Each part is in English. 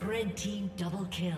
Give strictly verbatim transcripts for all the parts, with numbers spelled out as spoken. Red team double kill.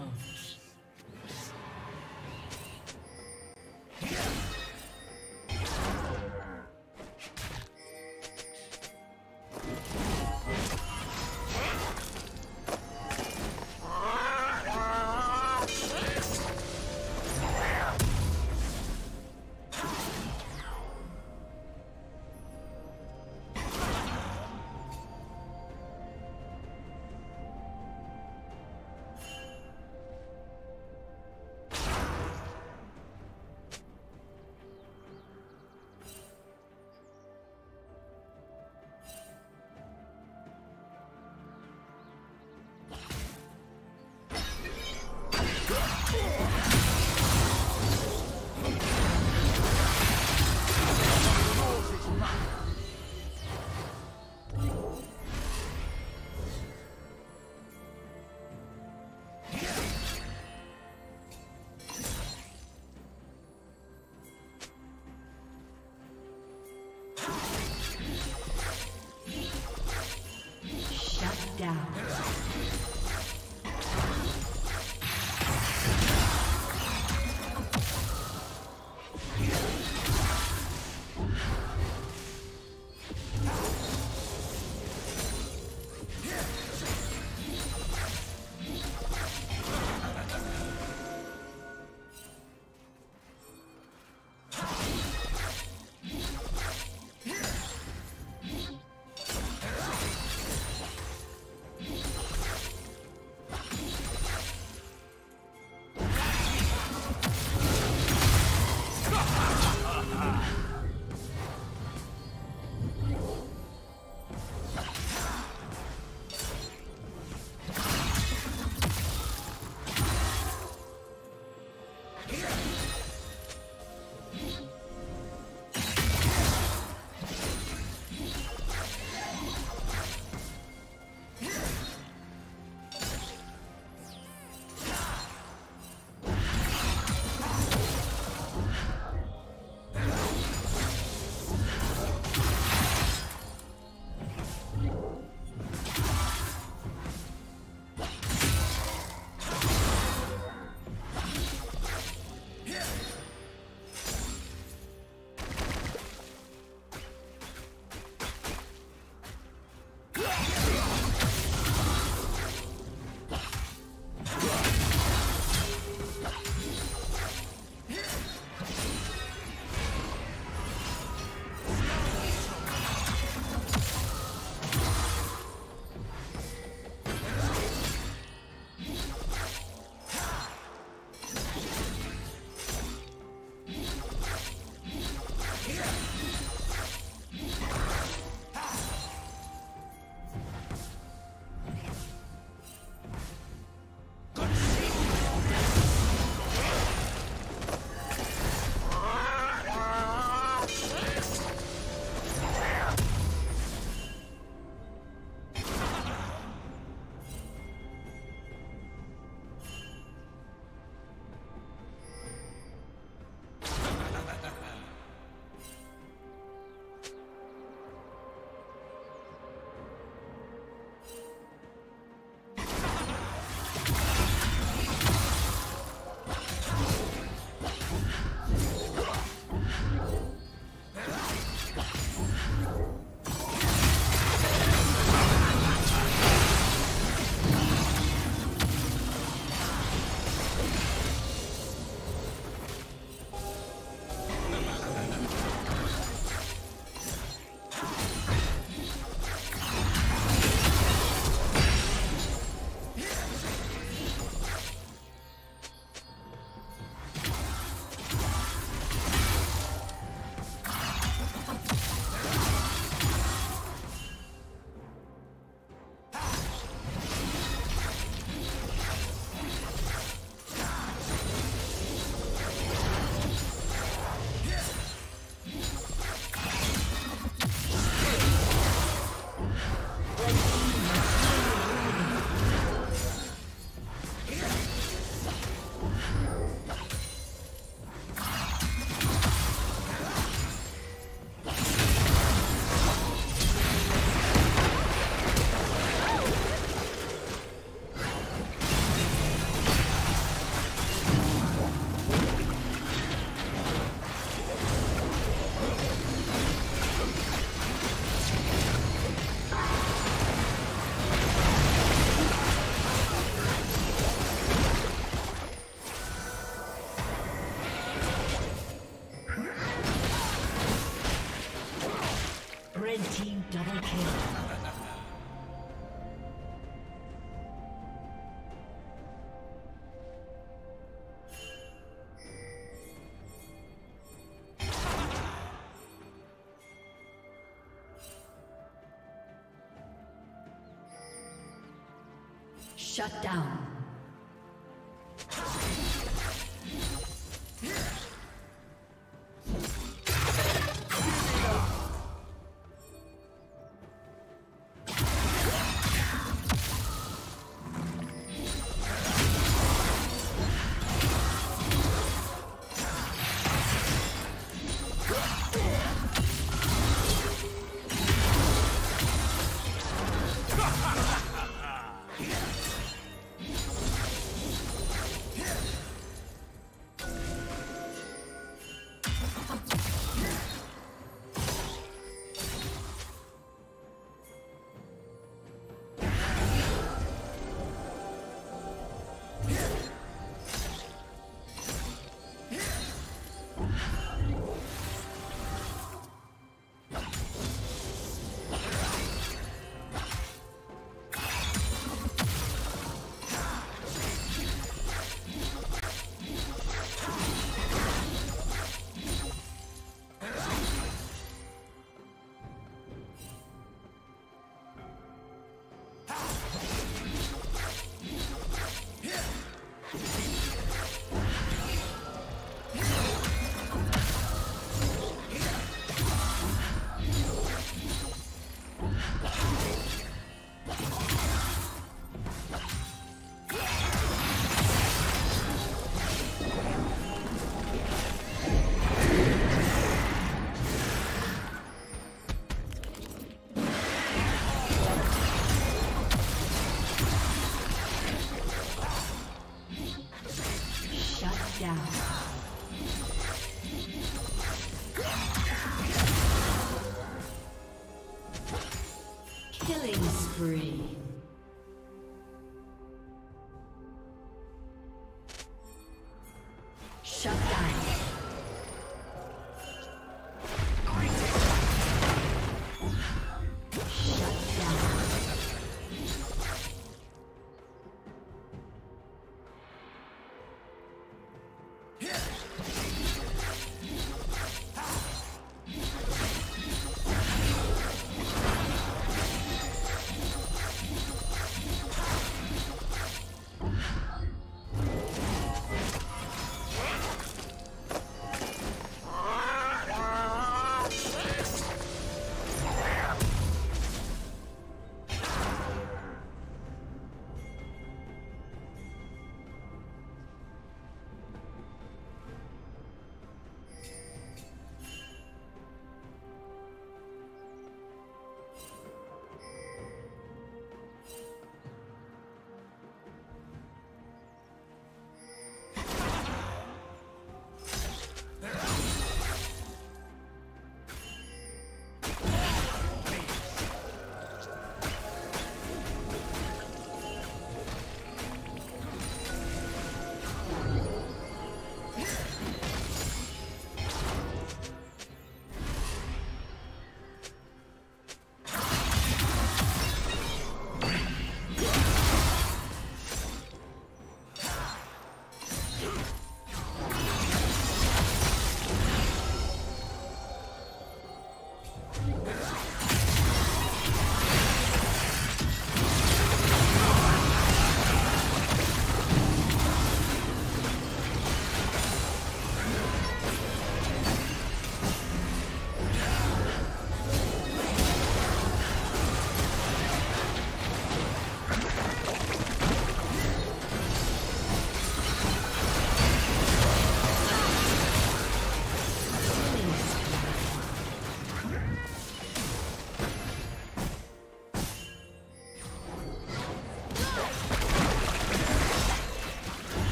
Shut down.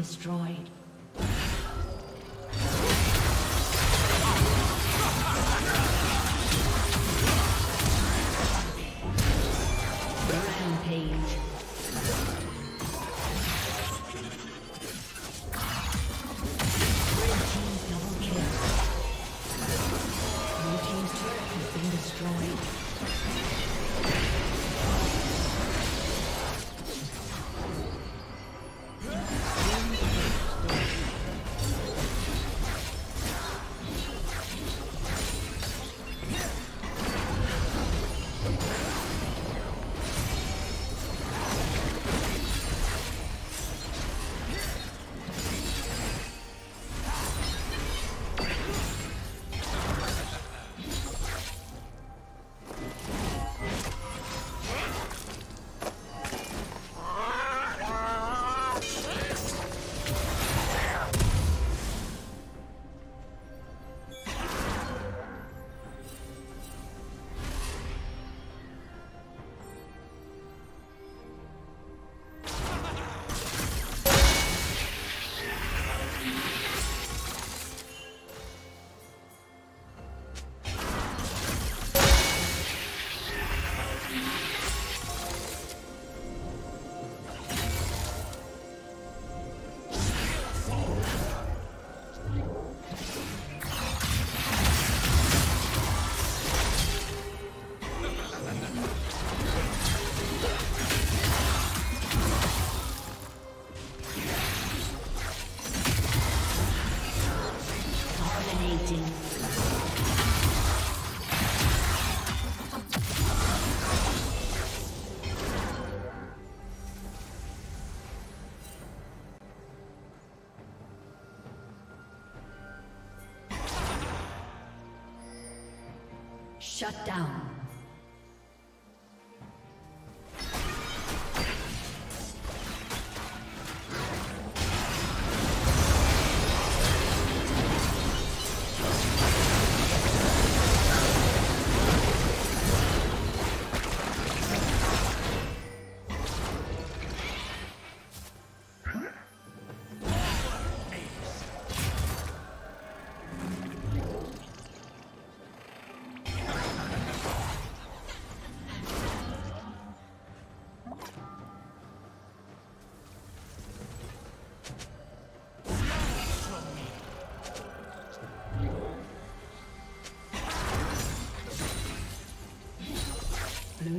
destroyed. Shut down. Blue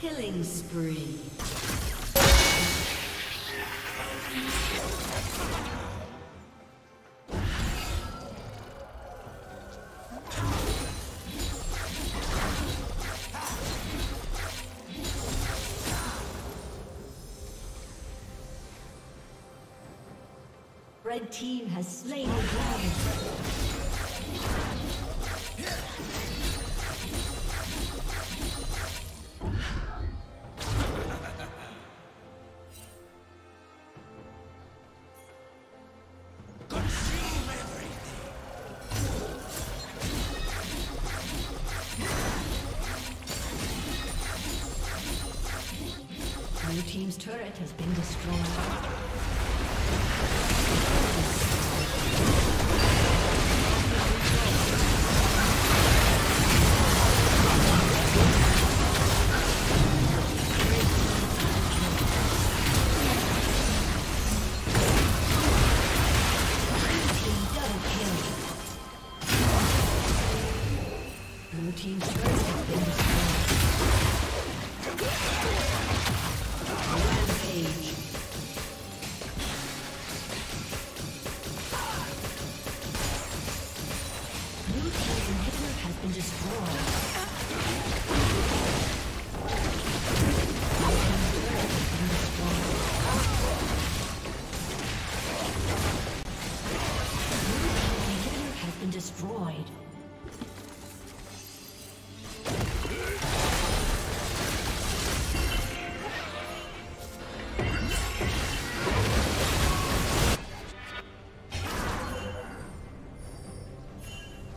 Killing spree. Red team has slain the dragon. Ha ha ha. Blue team's turret has been destroyed.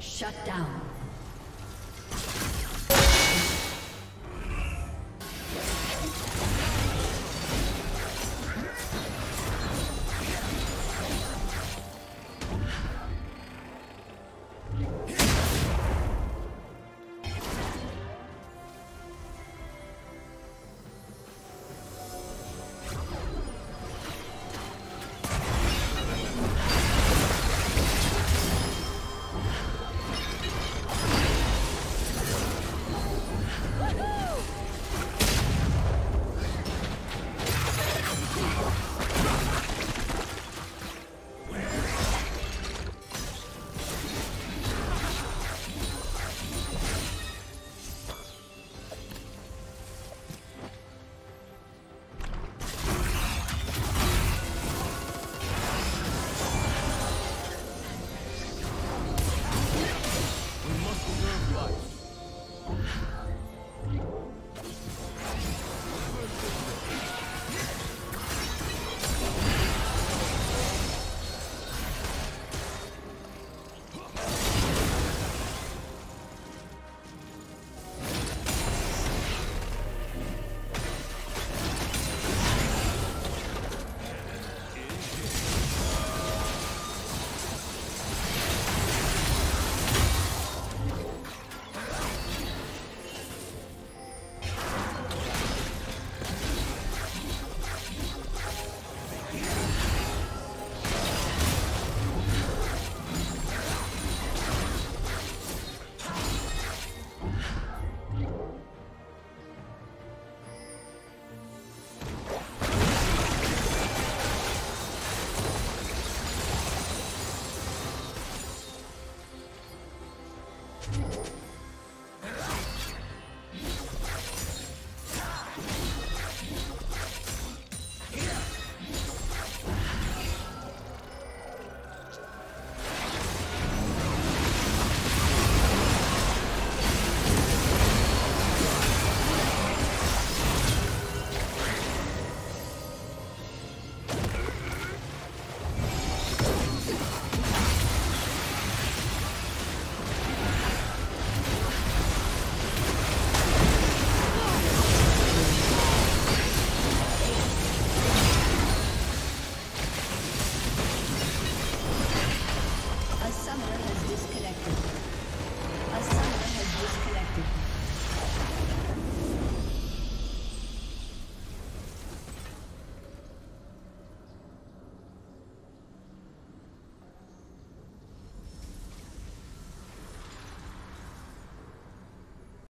Shut down.